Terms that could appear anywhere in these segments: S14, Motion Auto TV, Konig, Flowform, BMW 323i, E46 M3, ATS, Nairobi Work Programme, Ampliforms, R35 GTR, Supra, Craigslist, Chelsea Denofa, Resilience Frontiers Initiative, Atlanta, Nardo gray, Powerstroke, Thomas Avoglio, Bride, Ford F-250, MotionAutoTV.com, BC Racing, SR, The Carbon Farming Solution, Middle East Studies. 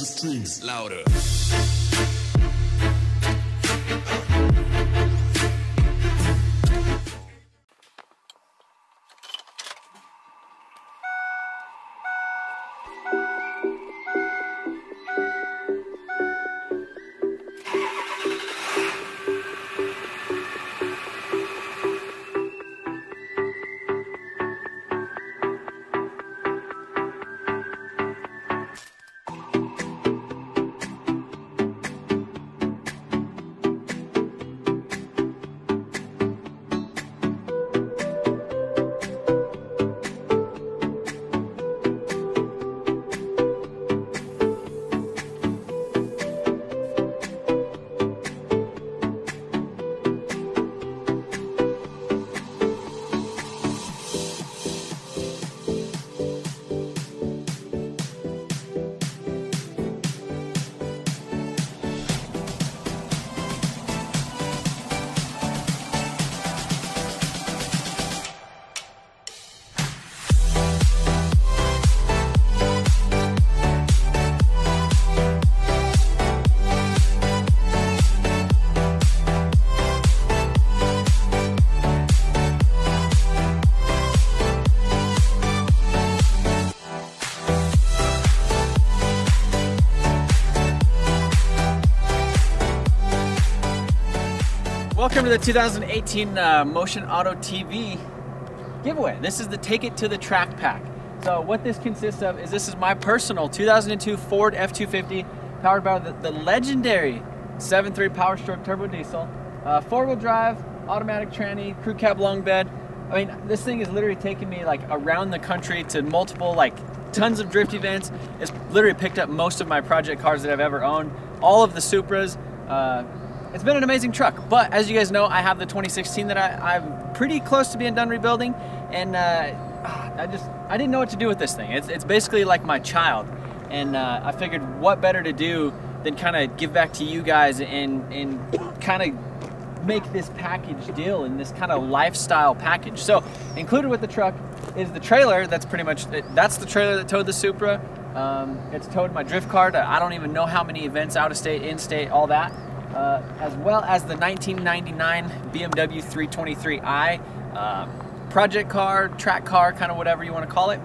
the strings louder. Welcome to the 2018 Motion Auto TV giveaway. This is the Take It to the Track Pack. So what this consists of is, this is my personal 2002 Ford F-250 powered by the legendary 7.3 Powerstroke turbo diesel, four-wheel drive, automatic tranny, crew cab long bed. I mean, this thing is literally taking me like around the country to multiple, like tons of drift events. It's literally picked up most of my project cars that I've ever owned, all of the Supras. It's been an amazing truck, but as you guys know, I have the 2016 that I'm pretty close to being done rebuilding, and I didn't know what to do with this thing. It's basically like my child, and I figured what better to do than kind of give back to you guys and kind of make this package deal and this kind of lifestyle package. So included with the truck is the trailer. That's pretty much it. That's the trailer that towed the Supra. It's towed my drift car to I don't even know how many events, out of state, in state, all that. As well as the 1999 BMW 323i project car, track car, kind of whatever you want to call it.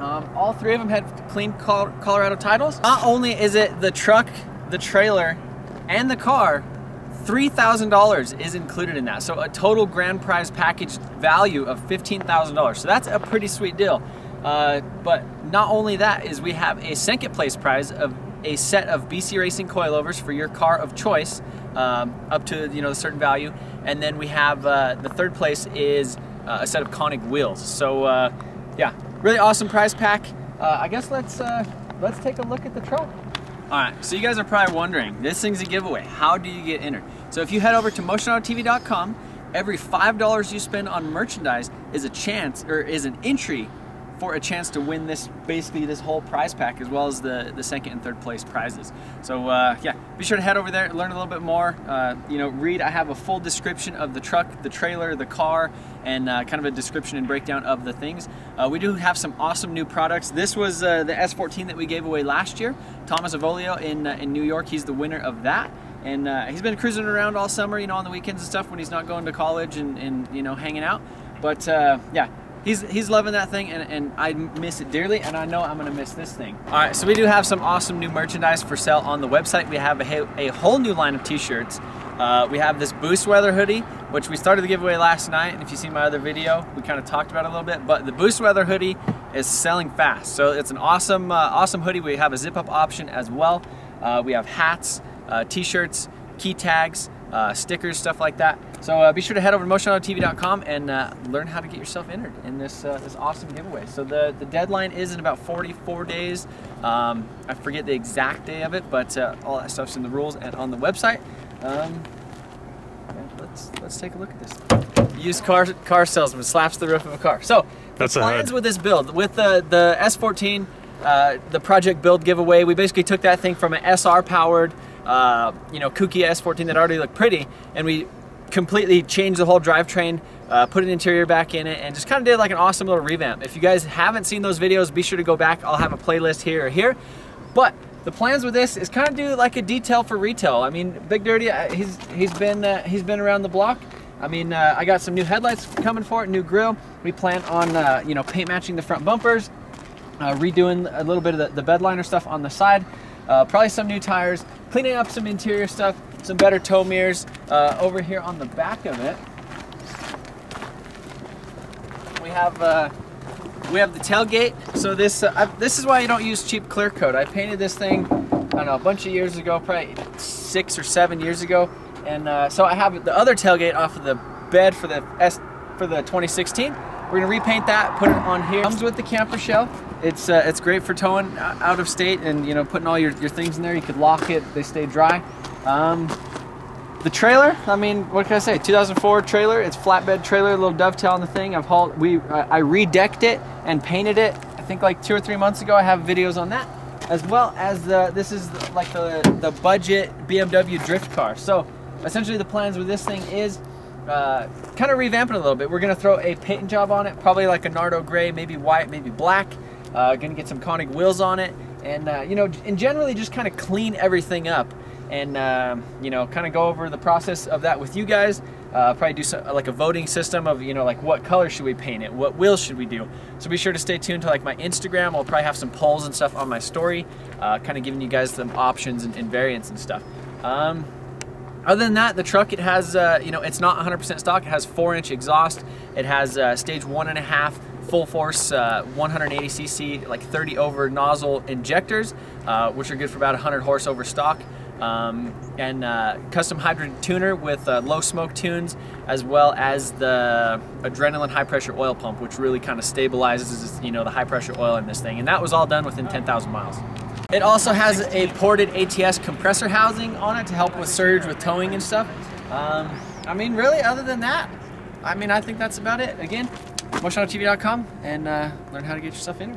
All three of them had clean Colorado titles. Not only is it the truck, the trailer, and the car, $3,000 is included in that. So a total grand prize package value of $15,000. So that's a pretty sweet deal. But not only that, is we have a second place prize of a set of BC Racing coilovers for your car of choice, up to, you know, a certain value, and then we have the third place is a set of Konig wheels. So yeah, really awesome prize pack. I guess let's take a look at the truck. All right, so you guys are probably wondering, this thing's a giveaway. How do you get entered? So if you head over to MotionAutoTV.com, every $5 you spend on merchandise is a chance, or is an entry for a chance to win this, basically this whole prize pack, as well as the second and third place prizes. So yeah, be sure to head over there and learn a little bit more. You know, read, I have a full description of the truck, the trailer, the car, and kind of a description and breakdown of the things. We do have some awesome new products. This was the S14 that we gave away last year. Thomas Avoglio in New York, he's the winner of that. And he's been cruising around all summer, you know, on the weekends and stuff when he's not going to college and you know, hanging out. But yeah, He's loving that thing, and I miss it dearly, and I know I'm gonna miss this thing. All right, so we do have some awesome new merchandise for sale on the website. We have a whole new line of t-shirts. We have this Boost Weather hoodie, which we started the giveaway last night, and if you see my other video, we kind of talked about it a little bit, but the Boost Weather hoodie is selling fast. So it's an awesome, awesome hoodie. We have a zip-up option as well. We have hats, t-shirts, key tags, stickers, stuff like that. So be sure to head over to MotionAutoTV.com and learn how to get yourself entered in this this awesome giveaway. So the deadline is in about 44 days. I forget the exact day of it, but all that stuff's in the rules and on the website. Yeah, let's take a look at this. Used car salesman slaps the roof of a car. So that's the plans with this build, with the S14, the project build giveaway. We basically took that thing from an SR powered, you know, kooky S14 that already looked pretty, and we completely changed the whole drivetrain, put an interior back in it, and just kind of did like an awesome little revamp. If you guys haven't seen those videos, be sure to go back. I'll have a playlist here or here. But the plans with this is kind of do like a detail for retail. I mean, Big Dirty, he's been around the block. I mean, I got some new headlights coming for it, new grill. We plan on, you know, paint matching the front bumpers, redoing a little bit of the bed liner stuff on the side, probably some new tires, cleaning up some interior stuff, some better tow mirrors. Over here on the back of it, we have the tailgate. So this this is why you don't use cheap clear coat. I painted this thing, I don't know, a bunch of years ago, probably 6 or 7 years ago. And so I have the other tailgate off of the bed for the S for the 2016. We're gonna repaint that, put it on here. Comes with the camper shell. It's great for towing out of state and, you know, putting all your things in there. You could lock it; they stay dry. The trailer, I mean, what can I say? 2004 trailer. It's flatbed trailer, a little dovetail on the thing. I've hauled. I redecked it and painted it. I think like 2 or 3 months ago. I have videos on that, as well as this is like the budget BMW drift car. So essentially the plans with this thing is kind of revamping it a little bit. We're gonna throw a paint job on it, probably like a Nardo gray, maybe white, maybe black. Gonna get some Konig wheels on it, and you know, and generally just kind of clean everything up, and you know, kind of go over the process of that with you guys. Probably do some, like a voting system of, you know, like what color should we paint it, what wheels should we do. So be sure to stay tuned to like my Instagram. I'll probably have some polls and stuff on my story, kind of giving you guys some options and variants and stuff. Other than that, the truck, it has, you know, it's not 100% stock. It has 4-inch exhaust. It has stage 1.5 full force 180cc, like 30 over nozzle injectors, which are good for about 100 horse over stock. And custom hybrid tuner with low smoke tunes, as well as the adrenaline high pressure oil pump, which really kind of stabilizes, you know, the high pressure oil in this thing. And that was all done within 10,000 miles. It also has a ported ATS compressor housing on it to help with surge, with towing and stuff. I mean, really, other than that, I mean, I think that's about it. Again, MotionAutoTV.com, and learn how to get your stuff in.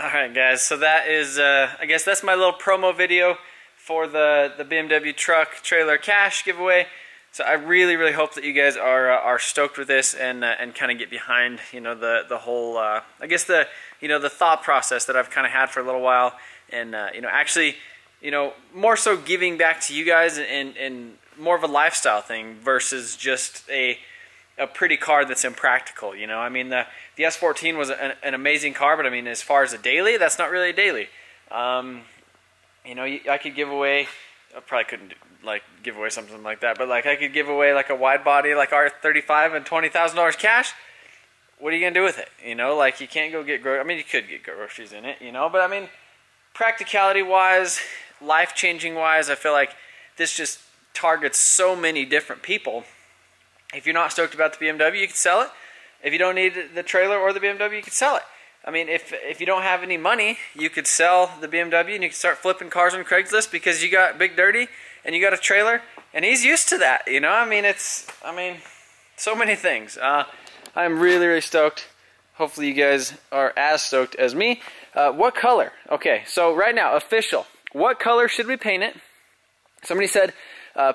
All right, guys, so that is, I guess that's my little promo video for the BMW truck trailer cash giveaway. So I really hope that you guys are stoked with this, and kind of get behind, you know, the whole I guess the, you know, the thought process that I've kind of had for a little while, and you know, actually, you know, more so giving back to you guys, and more of a lifestyle thing versus just a pretty car that's impractical. You know, I mean, the S14 was an amazing car, but I mean, as far as a daily, that's not really a daily. You know, I could give away, I probably couldn't like give away something like that, but like I could give away like a wide body like R35 and $20,000 cash. What are you gonna do with it? You know, like you can't go get groceries. I mean, you could get groceries in it, you know, but I mean, practicality wise, life changing wise, I feel like this just targets so many different people. If you're not stoked about the BMW, you can sell it. If you don't need the trailer or the BMW, you can sell it. I mean, if you don't have any money, you could sell the BMW and you could start flipping cars on Craigslist, because you got Big Dirty and you got a trailer, and he's used to that, you know? I mean, so many things. I'm really stoked. Hopefully you guys are as stoked as me. What color? Okay, so right now, official. What color should we paint it? Somebody said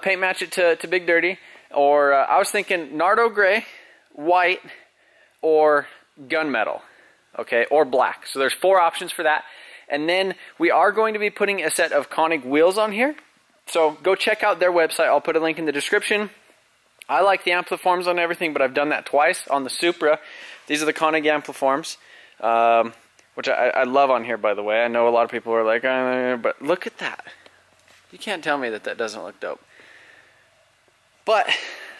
paint match it to Big Dirty, or I was thinking Nardo gray, white, or gunmetal. Okay, or black. So there's 4 options for that. And then we are going to be putting a set of Konig wheels on here. So go check out their website. I'll put a link in the description. I like the Ampliforms on everything, but I've done that twice on the Supra. These are the Konig Ampliforms, which I love on here, by the way. I know a lot of people are like, but look at that. You can't tell me that that doesn't look dope. But,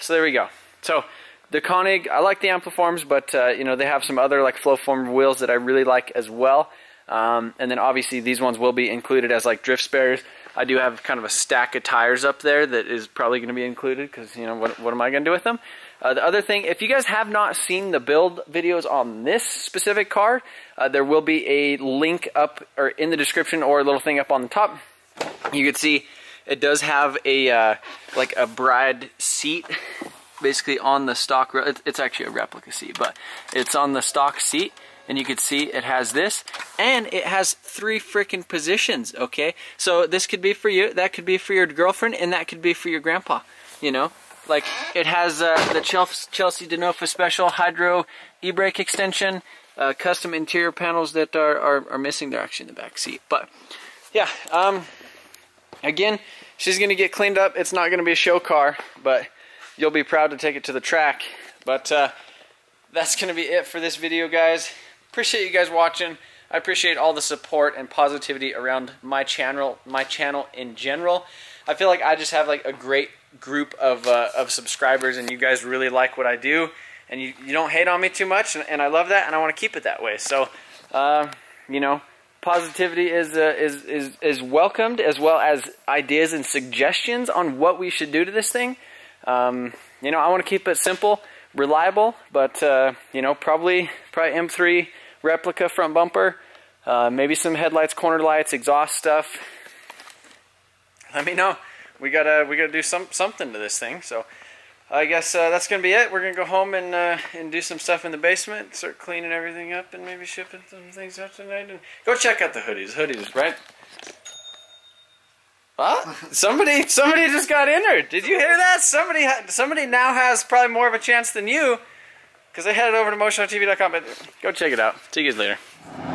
so there we go. So the Konig, I like the Ampliforms, but you know, they have some other like Flowform wheels that I really like as well. And then obviously these ones will be included as like drift spares. I do have kind of a stack of tires up there that is probably going to be included, because you know, what am I going to do with them? The other thing, if you guys have not seen the build videos on this specific car, there will be a link up or in the description, or a little thing up on the top. You can see it does have a like a Bride seat. Basically on the stock, it's actually a replica seat, but it's on the stock seat, and you can see it has this, and it has three freaking positions, okay? So this could be for you, that could be for your girlfriend, and that could be for your grandpa, you know? Like, it has the Chelsea Denofa Special Hydro e-brake extension, custom interior panels that are missing. They're actually in the back seat. But, yeah, again, she's going to get cleaned up. It's not going to be a show car, but you'll be proud to take it to the track. But that's going to be it for this video, guys. Appreciate you guys watching. I appreciate all the support and positivity around my channel in general. I feel like I just have like a great group of subscribers, and you guys really like what I do, and you don't hate on me too much, and I love that, and I want to keep it that way. So, you know, positivity is welcomed, as well as ideas and suggestions on what we should do to this thing. You know, I want to keep it simple, reliable, but you know, probably M3 replica front bumper, maybe some headlights, corner lights, exhaust stuff. Let me know. We gotta do something to this thing. So I guess that's gonna be it. We're gonna go home and do some stuff in the basement, start cleaning everything up, and maybe shipping some things out tonight. And go check out the hoodies. Hoodies, right? Huh? Somebody just got entered. Did you hear that? Somebody now has probably more of a chance than you, because they headed over to MotionAutoTV.com. But go check it out. See you guys later.